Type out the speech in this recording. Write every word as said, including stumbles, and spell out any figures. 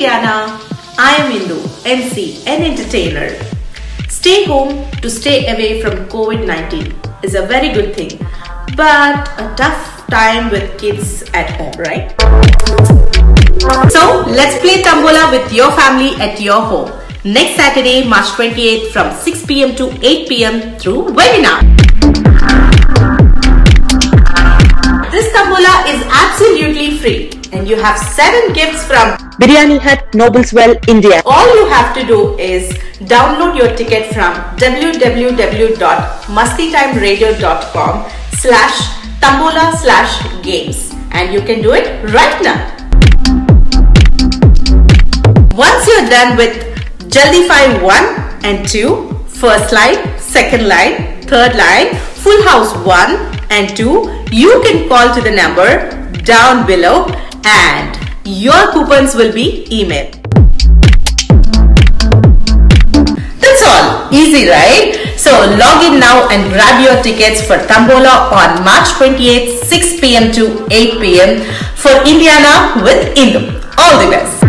Indiana, I am Indu, M C and entertainer. Stay home to stay away from COVID nineteen is a very good thing, but a tough time with kids at home, right? So let's play Tambola with your family at your home next Saturday, March twenty-eighth from six p m to eight p m through webinar. This Tambola is absolutely free and you have seven gifts from Biryani Hut, Nobleswell, India. All you have to do is download your ticket from www.mastitimeradio.com slash Tambola slash games and you can do it right now. Once you're done with Jaldi Five one and two, first line, second line, third line, full house one and two, you can call to the number down below and your coupons will be emailed. That's all. Easy, right? So log in now and grab your tickets for Tambola on March twenty-eighth, six p m to eight p m for Indiana with Indum. All the best.